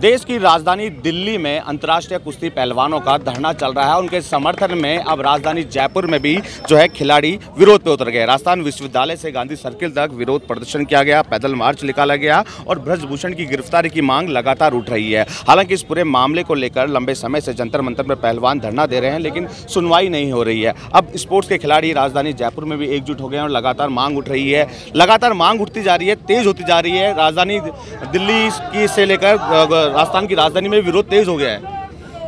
देश की राजधानी दिल्ली में अंतर्राष्ट्रीय कुश्ती पहलवानों का धरना चल रहा है। उनके समर्थन में अब राजधानी जयपुर में भी जो है खिलाड़ी विरोध पर उतर गए। राजस्थान विश्वविद्यालय से गांधी सर्किल तक विरोध प्रदर्शन किया गया, पैदल मार्च निकाला गया और बृजभूषण की गिरफ्तारी की मांग लगातार उठ रही है। हालांकि इस पूरे मामले को लेकर लंबे समय से जंतर मंतर में पहलवान धरना दे रहे हैं, लेकिन सुनवाई नहीं हो रही है। अब स्पोर्ट्स के खिलाड़ी राजधानी जयपुर में भी एकजुट हो गए और लगातार मांग उठ रही है, लगातार मांग उठती जा रही है, तेज होती जा रही है। राजधानी दिल्ली की से लेकर राजस्थान की राजधानी में विरोध तेज हो गया है।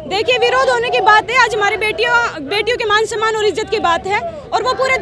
देखिए, विरोध होने की बात है, आज हमारी बेटियों के मान सम्मान और इज्जत की बात है और वो पूरे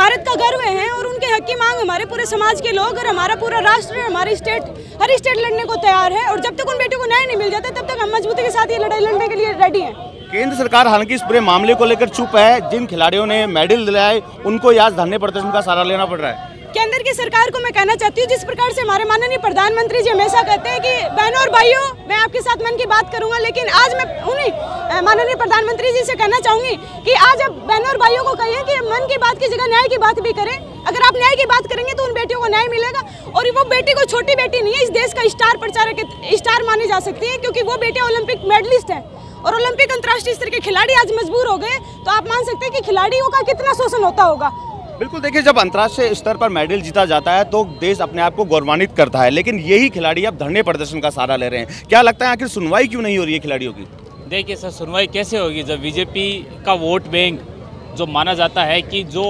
भारत का गर्व है और उनके हक की मांग हमारे पूरे समाज के लोग और हमारा पूरा राष्ट्र, हमारे स्टेट, हर स्टेट लड़ने को तैयार है और जब तक उन बेटियों को न्याय नहीं मिल जाता तब तक हम मजबूती के साथ ये लड़ाई लड़ने के लिए रेडी है। केंद्र सरकार हालांकि इस पूरे मामले को लेकर चुप है। जिन खिलाड़ियों ने मेडल दिलाए उनको आज धरने प्रदर्शन का सहारा लेना पड़ रहा है। केंद्र की सरकार को मैं कहना चाहती हूँ, जिस प्रकार से हमारे माननीय प्रधानमंत्री जी हमेशा कहते हैं कि बहनों और भाइयों मैं आपके साथ मन की बात करूंगा, लेकिन आज मैं उन्हें माननीय प्रधानमंत्री जी से कहना चाहूंगी कि आज आप बहनों और भाइयों को कहिए कि मन की बात की जगह न्याय की बात भी करें। अगर आप न्याय की बात करेंगे तो उन बेटियों को न्याय मिलेगा और वो बेटी को छोटी बेटी नहीं है, इस देश का स्टार प्रचारक, स्टार मानी जा सकती है, क्योंकि वो बेटियाँ ओलंपिक मेडलिस्ट है और ओलंपिक अंतर्राष्ट्रीय स्तर के खिलाड़ी आज मजबूर हो गए। तो आप मान सकते हैं कि खिलाड़ियों का कितना शोषण होता होगा। बिल्कुल, देखिए जब अंतर्राष्ट्रीय स्तर पर मेडल जीता जाता है तो देश अपने आप को गौरवान्वित करता है, लेकिन यही खिलाड़ी अब धरने प्रदर्शन का सहारा ले रहे हैं। क्या लगता है आखिर सुनवाई क्यों नहीं हो रही है खिलाड़ियों की? देखिए सर, सुनवाई कैसे होगी जब बीजेपी का वोट बैंक जो माना जाता है कि जो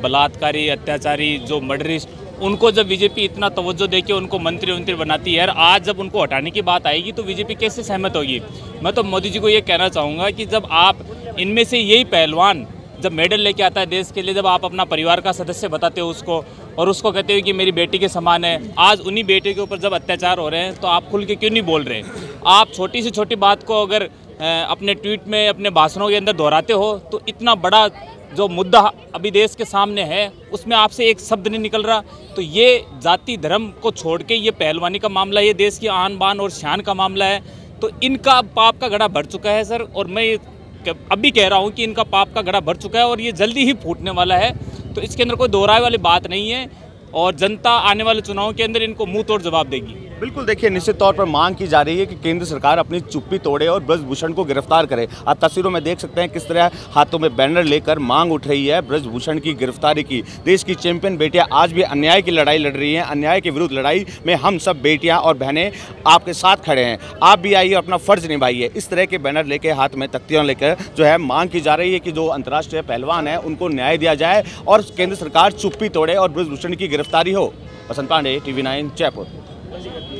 बलात्कारी, अत्याचारी, जो मर्डरिस्ट, उनको जब बीजेपी इतना तवज्जो दे के उनको मंत्री वंत्री बनाती है और आज जब उनको हटाने की बात आएगी तो बीजेपी कैसे सहमत होगी। मैं तो मोदी जी को ये कहना चाहूँगा कि जब आप इनमें से यही पहलवान जब मेडल लेके आता है देश के लिए, जब आप अपना परिवार का सदस्य बताते हो उसको और उसको कहते हो कि मेरी बेटी के समान है, आज उन्हीं बेटी के ऊपर जब अत्याचार हो रहे हैं तो आप खुल के क्यों नहीं बोल रहे। आप छोटी से छोटी बात को अगर अपने ट्वीट में, अपने भाषणों के अंदर दोहराते हो तो इतना बड़ा जो मुद्दा अभी देश के सामने है उसमें आपसे एक शब्द नहीं निकल रहा। तो ये जाति धर्म को छोड़ के ये पहलवानी का मामला, ये देश की आन बान और शान का मामला है, तो इनका पाप का घड़ा भर चुका है सर। और मैं अब भी कह रहा हूँ कि इनका पाप का घड़ा भर चुका है और ये जल्दी ही फूटने वाला है। तो इसके अंदर कोई दोहराए वाली बात नहीं है और जनता आने वाले चुनाव के अंदर इनको मुंह तोड़ जवाब देगी। बिल्कुल, देखिए निश्चित तौर पर मांग की जा रही है कि केंद्र सरकार अपनी चुप्पी तोड़े और बृजभूषण को गिरफ्तार करे। आप तस्वीरों में देख सकते हैं किस तरह हाथों में बैनर लेकर मांग उठ रही है बृजभूषण की गिरफ्तारी की। देश की चैंपियन बेटियां आज भी अन्याय की लड़ाई लड़ रही हैं। अन्याय के विरुद्ध लड़ाई में हम सब बेटियाँ और बहनें आपके साथ खड़े हैं। आप भी आइए, अपना फर्ज निभाइए। इस तरह के बैनर लेकर, हाथ में तख्तियाँ लेकर जो है मांग की जा रही है कि जो अंतर्राष्ट्रीय पहलवान है उनको न्याय दिया जाए और केंद्र सरकार चुप्पी तोड़े और बृजभूषण की गिरफ्तारी हो। वसंत पांडे, TV9 जयपुर।